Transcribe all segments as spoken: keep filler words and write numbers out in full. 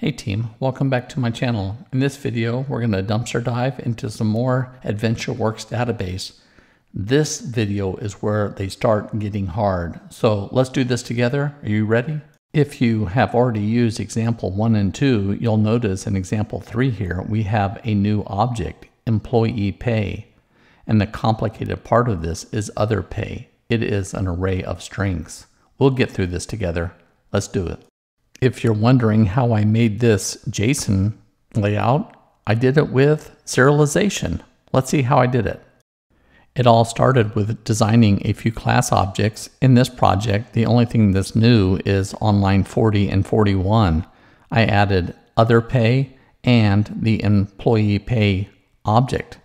Hey team, welcome back to my channel. In this video, we're going to dumpster dive into some more AdventureWorks database. This video is where they start getting hard. So let's do this together. Are you ready? If you have already used example one and two, you'll notice in example three here, we have a new object, employee pay. And the complicated part of this is other pay. It is an array of strings. We'll get through this together. Let's do it. If you're wondering how I made this JSON layout, I did it with serialization. Let's see how I did it. It all started with designing a few class objects. In this project, the only thing that's new is on line forty and forty-one. I added other pay and the employee pay object.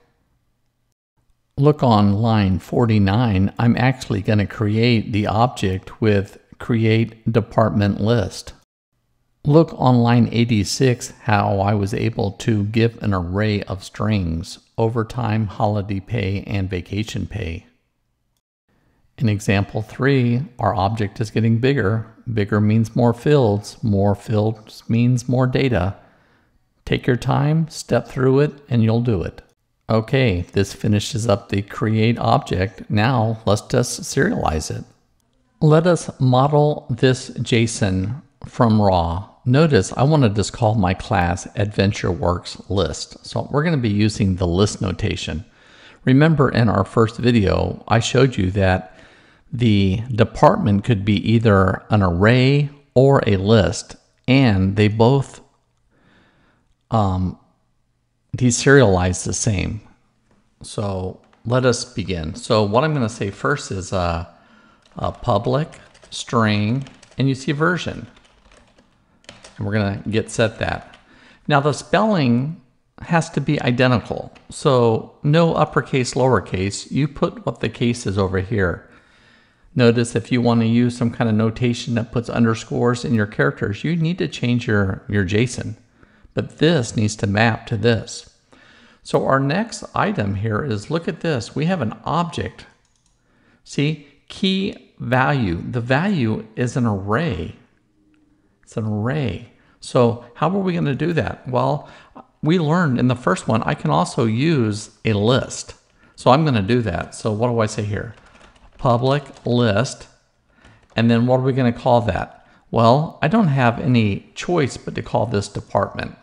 Look on line forty-nine, I'm actually going to create the object with CreateDepartmentList. Look on line eighty-six how I was able to give an array of strings, overtime, holiday pay, and vacation pay. In example three, our object is getting bigger. Bigger means more fields. More fields means more data. Take your time, step through it, and you'll do it. Okay, this finishes up the create object. Now let's just serialize it. Let us model this JSON from raw. Notice I want to just call my class AdventureWorks List. So we're going to be using the list notation. Remember in our first video, I showed you that the department could be either an array or a list, and they both um, deserialize the same. So let us begin. So what I'm going to say first is a, a public string, and you see version. And we're going to get set that. Now the spelling has to be identical. So no uppercase, lowercase. You put what the case is over here. Notice if you want to use some kind of notation that puts underscores in your characters, you need to change your, your JSON. But this needs to map to this. So our next item here is, look at this. We have an object. See, key value. The value is an array. It's an array. So how are we going to do that? Well, we learned in the first one, I can also use a list. So I'm going to do that. So what do I say here? Public list. And then what are we going to call that? Well, I don't have any choice but to call this department.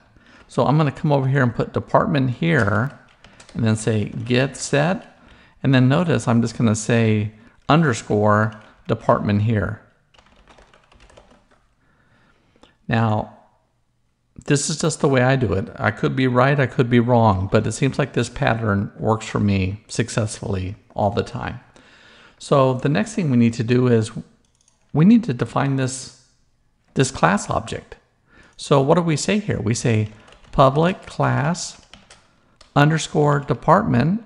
So I'm going to come over here and put department here and then say get set. And then notice I'm just going to say underscore department here. Now, this is just the way I do it. I could be right, I could be wrong, but it seems like this pattern works for me successfully all the time. So the next thing we need to do is we need to define this, this class object. So what do we say here? We say public class underscore department,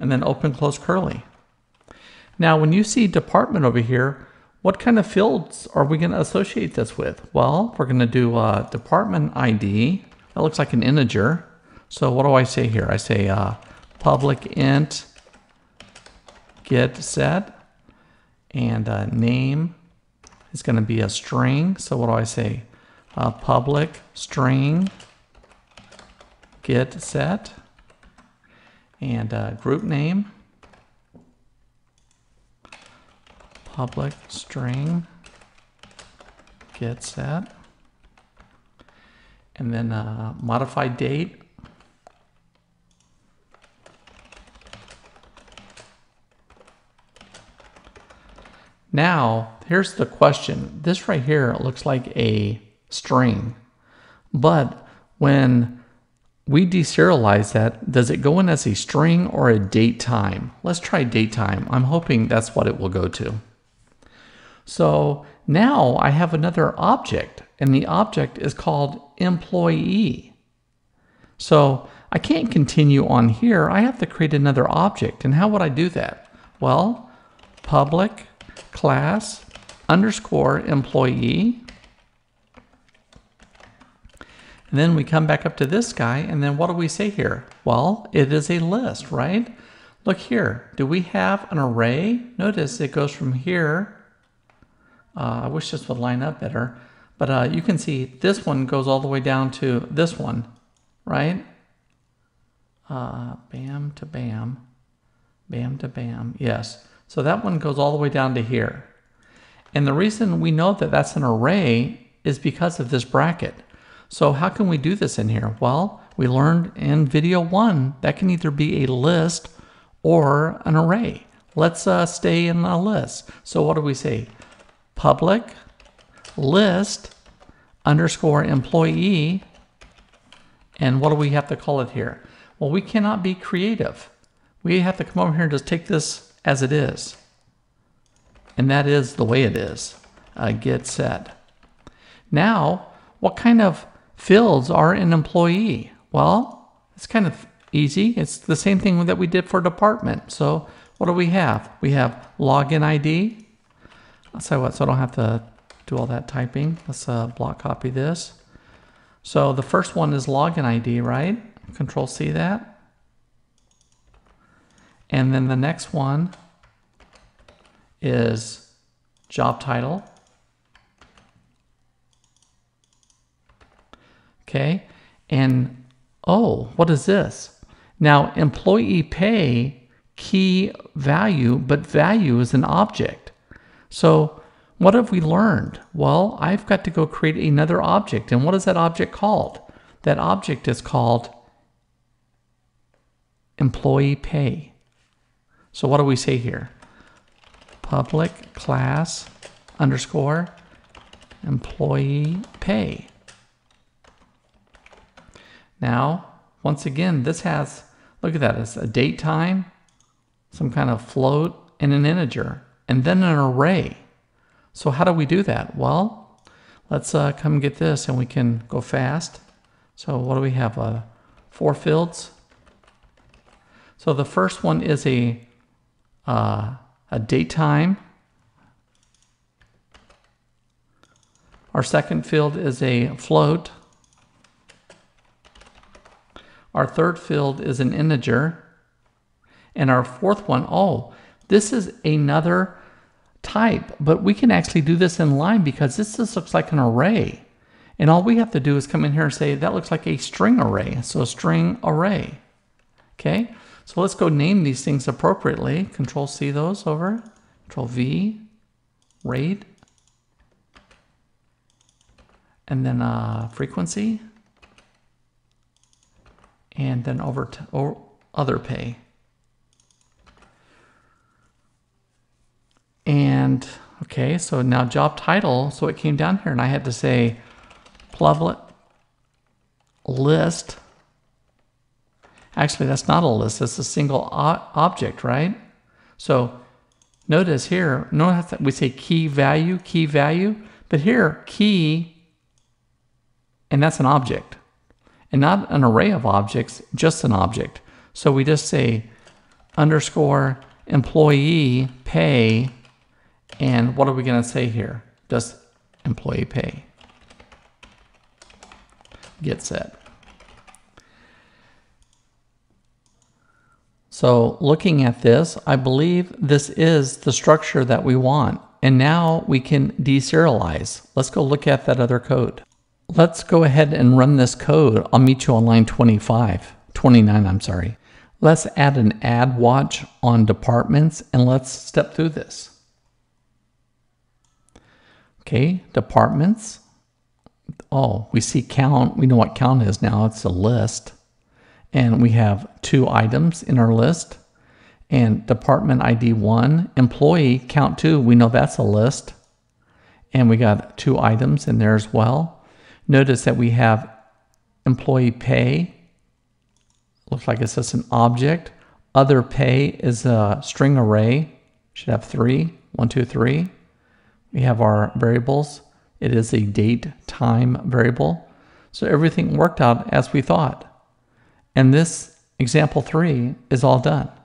and then open close curly. Now, when you see department over here, what kind of fields are we going to associate this with? Well, we're going to do a department I D. That looks like an integer. So what do I say here? I say uh, public int get set, and uh, name is going to be a string. So what do I say? Uh, public string get set, and uh, group name. Public string get set, and then uh, modify date, now here's the question. This right here looks like a string, but when we deserialize that, does it go in as a string or a date time? Let's try date time. I'm hoping that's what it will go to. So now I have another object, and the object is called employee. So I can't continue on here. I have to create another object. And how would I do that? Well, public class underscore employee. And then we come back up to this guy, and then what do we say here? Well, it is a list, right? Look here. Do we have an array? Notice it goes from here. Uh, I wish this would line up better, But uh, you can see this one goes all the way down to this one, right? Uh, bam to bam, bam to bam, yes. So that one goes all the way down to here. And the reason we know that that's an array is because of this bracket. So how can we do this in here? Well, we learned in video one that can either be a list or an array. Let's uh, stay in a list. So what do we say? Public list underscore employee. And what do we have to call it here? Well, we cannot be creative. We have to come over here and just take this as it is. And that is the way it is. Uh, get set. Now, what kind of fields are an employee? Well, it's kind of easy. It's the same thing that we did for department. So what do we have? We have login I D. I'll say what, so I don't have to do all that typing. Let's uh, block copy this. So the first one is login I D, right? Control C that. And then the next one is job title. Okay, and oh, what is this? Now, employee pay key value, but value is an object. So what have we learned? Well, I've got to go create another object. And what is that object called? That object is called employee pay. So what do we say here? Public class underscore employee pay. Now, once again, this has, look at that, it's a date time, some kind of float, and an integer, and then an array. So how do we do that? Well, let's uh, come get this and we can go fast. So what do we have? Uh, four fields. So the first one is a, uh, a date time. Our second field is a float. Our third field is an integer. And our fourth one, oh, this is another type, but we can actually do this in line because this just looks like an array. And all we have to do is come in here and say, that looks like a string array. So a string array, okay? So let's go name these things appropriately. Control C those over, Control V, rate, and then uh, frequency. And then over to or other pay. And okay, so now job title, so it came down here and I had to say public list. Actually, that's not a list, it's a single object, right? So notice here, notice that we say key value, key value, but here key, and that's an object. And not an array of objects, just an object. So we just say underscore employee pay, and what are we gonna say here? Just employee pay. Get set. So looking at this, I believe this is the structure that we want. And now we can deserialize. Let's go look at that other code. Let's go ahead and run this code. I'll meet you on line twenty-five, twenty-nine, I'm sorry. Let's add an ad watch on departments and let's step through this. Okay, departments. Oh, we see count. We know what count is now. It's a list. And we have two items in our list. And department I D one, employee count two, we know that's a list. And we got two items in there as well. Notice that we have employee pay, looks like it's just an object. Other pay is a string array, should have three, one, two, three. We have our variables. It is a date time variable. So everything worked out as we thought. And this example three is all done.